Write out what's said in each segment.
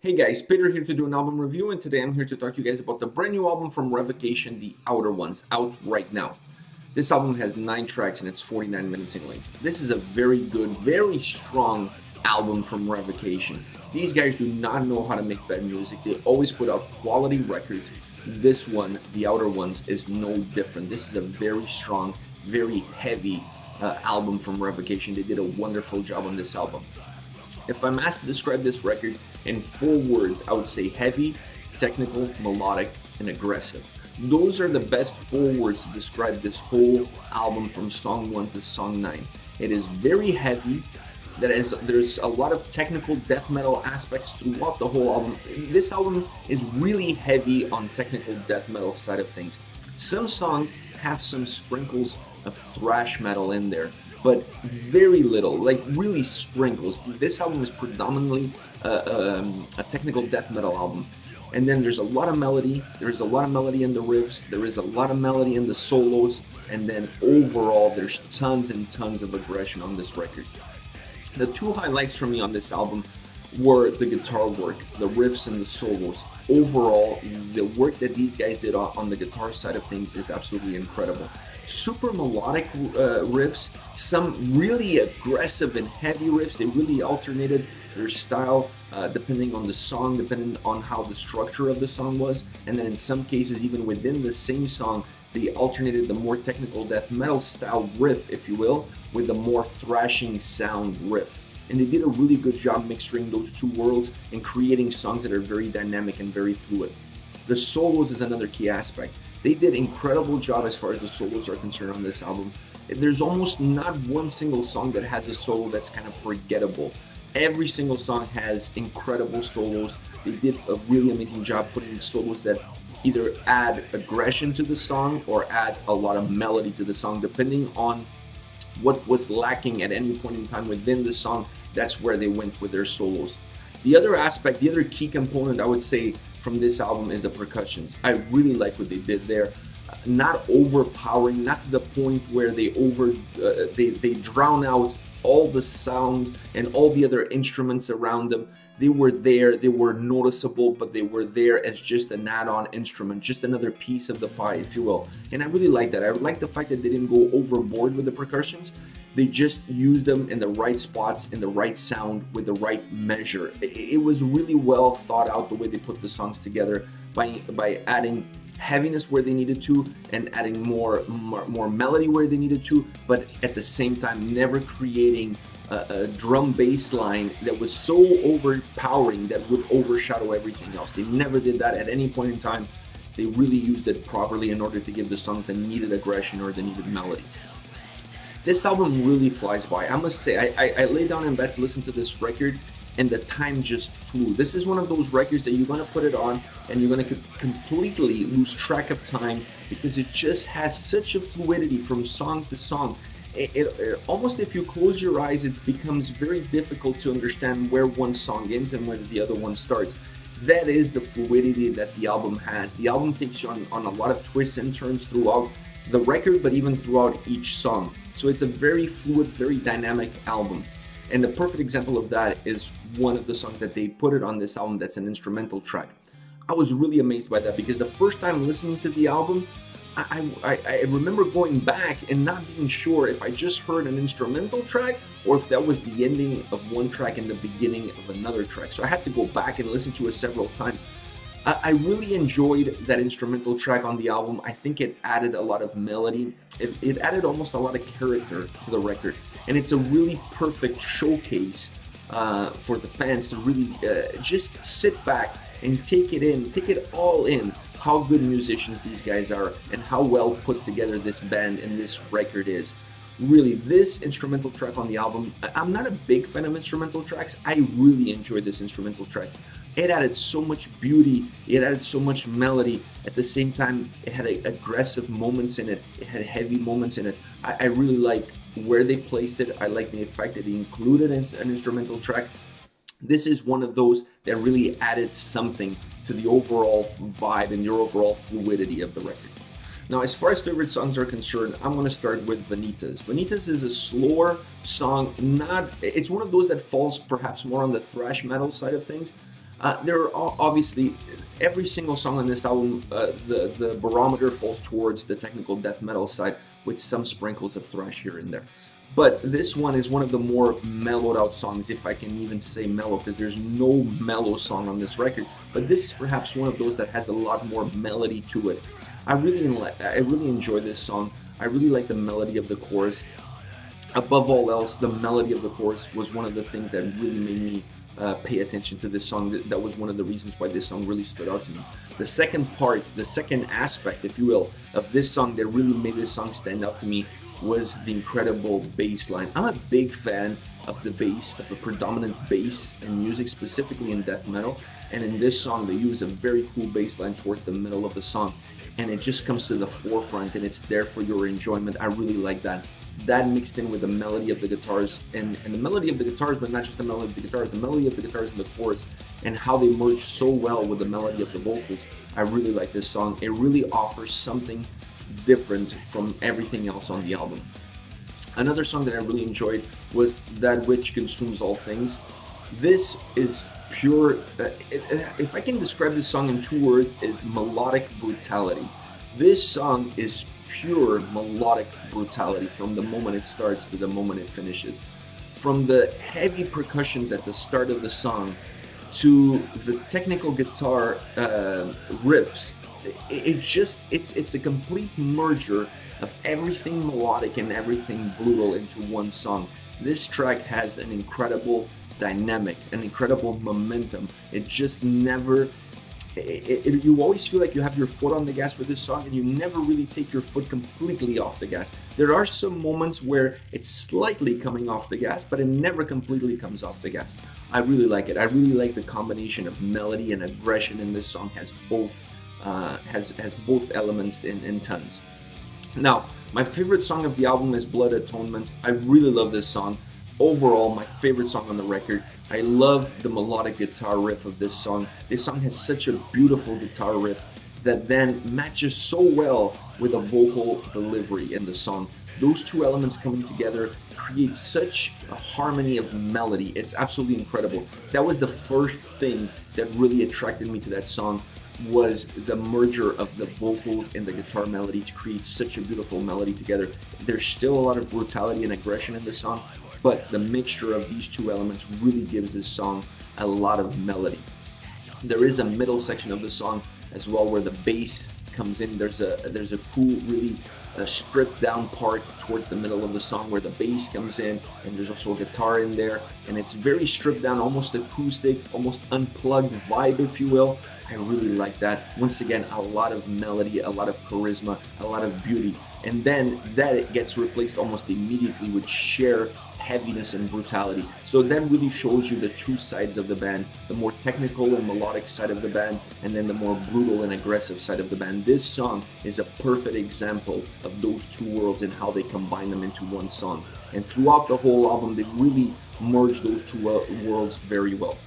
Hey guys, Pedro here to do an album review, and today I'm here to talk to you guys about the brand new album from Revocation, The Outer Ones, out right now. This album has 9 tracks and it's 49 minutes in length. This is a very good, very strong album from Revocation. These guys do not know how to make bad music. They always put out quality records. This one, The Outer Ones, is no different. This is a very strong, very heavy album from Revocation. They did a wonderful job on this album. If I'm asked to describe this record in 4 words, I would say heavy, technical, melodic, and aggressive. Those are the best 4 words to describe this whole album from song 1 to song 9. It is very heavy. There's a lot of technical death metal aspects throughout the whole album. This album is really heavy on technical death metal side of things. Some songs have some sprinkles of thrash metal in there, but very little, like really sprinkles. This album is predominantly a technical death metal album. And then there's a lot of melody. There's a lot of melody in the riffs. There is a lot of melody in the solos. And then overall, there's tons and tons of aggression on this record. The 2 highlights for me on this album were the guitar work, the riffs and the solos. Overall, the work that these guys did on the guitar side of things is absolutely incredible. Super melodic riffs, some really aggressive and heavy riffs. They really alternated their style depending on the song, depending on how the structure of the song was. And then in some cases, even within the same song, they alternated the more technical death metal style riff, if you will, with the more thrashing sound riff. And they did a really good job mixing those 2 worlds and creating songs that are very dynamic and very fluid. The solos is another key aspect. They did an incredible job as far as the solos are concerned on this album. There's almost not one single song that has a solo that's kind of forgettable. Every single song has incredible solos. They did a really amazing job putting in solos that either add aggression to the song or add a lot of melody to the song, depending on what was lacking at any point in time within the song. That's where they went with their solos. The other aspect, the other key component I would say from this album is the percussions. I really like what they did there. Not overpowering, not to the point where they drown out all the sound and all the other instruments around them. They were there, they were noticeable, but they were there as just an add-on instrument, just another piece of the pie, if you will. And I really like that. I like the fact that they didn't go overboard with the percussions. They just used them in the right spots, in the right sound, with the right measure. It was really well thought out the way they put the songs together by adding heaviness where they needed to and adding more melody where they needed to, but at the same time never creating a drum bass line that was so overpowering that would overshadow everything else. They never did that at any point in time. They really used it properly in order to give the songs that needed aggression or that needed melody. This album really flies by. I must say, I lay down in bed to listen to this record and the time just flew. This is one of those records that you're gonna put it on and you're gonna completely lose track of time because it just has such a fluidity from song to song. It almost, if you close your eyes, it becomes very difficult to understand where one song ends and when the other one starts. That is the fluidity that the album has. The album takes you on a lot of twists and turns throughout the record, but even throughout each song. So it's a very fluid, very dynamic album. And the perfect example of that is one of the songs that they put it on this album that's an instrumental track. I was really amazed by that because the first time listening to the album, I remember going back and not being sure if I just heard an instrumental track or if that was the ending of one track and the beginning of another track. So I had to go back and listen to it several times. I really enjoyed that instrumental track on the album. I think it added a lot of melody. It added almost a lot of character to the record. And it's a really perfect showcase for the fans to really just sit back and take it in, take it all in, how good musicians these guys are and how well put together this band and this record is. Really, this instrumental track on the album, I'm not a big fan of instrumental tracks. I really enjoyed this instrumental track. It added so much beauty, it added so much melody. At the same time, it had aggressive moments in it, it had heavy moments in it. I really like where they placed it. I like the fact that they included an instrumental track. This is one of those that really added something to the overall vibe and your overall fluidity of the record. Now, as far as favorite songs are concerned, I'm gonna start with Vanitas. Vanitas is a slower song, it's one of those that falls perhaps more on the thrash metal side of things. There are obviously every single song on this album, the barometer falls towards the technical death metal side with some sprinkles of thrash here and there. But this one is one of the more mellowed out songs, if I can even say mellow, because there's no mellow song on this record. But this is perhaps one of those that has a lot more melody to it. I really enjoy this song. I really like the melody of the chorus. Above all else, the melody of the chorus was one of the things that really made me pay attention to this song. That was one of the reasons why this song really stood out to me. The second part, the second aspect, if you will, of this song that really made this song stand out to me was the incredible bass line. I'm a big fan of the bass, of the predominant bass in music, specifically in death metal. And in this song, they use a very cool bass line towards the middle of the song. And it just comes to the forefront and it's there for your enjoyment. I really like that. That mixed in with the melody of the guitars and the melody of the guitars, but not just the melody of the guitars, the melody of the guitars in the chorus and how they merge so well with the melody of the vocals. I really like this song. It really offers something different from everything else on the album. Another song that I really enjoyed was That Which Consumes All Things. This is pure, if I can describe this song in two words, is melodic brutality. This song is pure melodic brutality from the moment it starts to the moment it finishes. From the heavy percussions at the start of the song to the technical guitar riffs, it's a complete merger of everything melodic and everything brutal into one song. This track has an incredible dynamic, an incredible momentum. It just never, you always feel like you have your foot on the gas with this song and you never really take your foot completely off the gas. There are some moments where it's slightly coming off the gas, but it never completely comes off the gas. I really like it. I really like the combination of melody and aggression, and this song has both elements in tons. Now, my favorite song of the album is Blood Atonement. I really love this song. Overall, my favorite song on the record. I love the melodic guitar riff of this song. This song has such a beautiful guitar riff that then matches so well with a vocal delivery in the song. Those two elements coming together create such a harmony of melody. It's absolutely incredible. That was the first thing that really attracted me to that song, was the merger of the vocals and the guitar melody to create such a beautiful melody together. There's still a lot of brutality and aggression in the song, but the mixture of these two elements really gives this song a lot of melody. There is a middle section of the song as well where the bass comes in. There's a cool, really stripped down part towards the middle of the song where the bass comes in, and there's also a guitar in there, and it's very stripped down, almost acoustic, almost unplugged vibe, if you will. I really like that. Once again, a lot of melody, a lot of charisma, a lot of beauty. And then that gets replaced almost immediately with sheer heaviness and brutality. So that really shows you the two sides of the band, the more technical and melodic side of the band, and then the more brutal and aggressive side of the band. This song is a perfect example of those two worlds and how they combine them into one song. And throughout the whole album, they really merge those two worlds very well.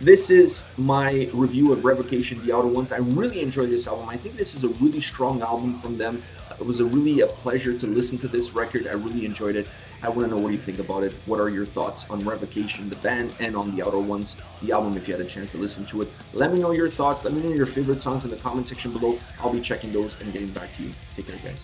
This is my review of Revocation, The Outer Ones. I really enjoyed this album. I think this is a really strong album from them. It was really a pleasure to listen to this record. I really enjoyed it. I want to know what you think about it. What are your thoughts on Revocation, the band, and on The Outer Ones, the album, if you had a chance to listen to it? Let me know your thoughts. Let me know your favorite songs in the comment section below. I'll be checking those and getting back to you. Take care, guys.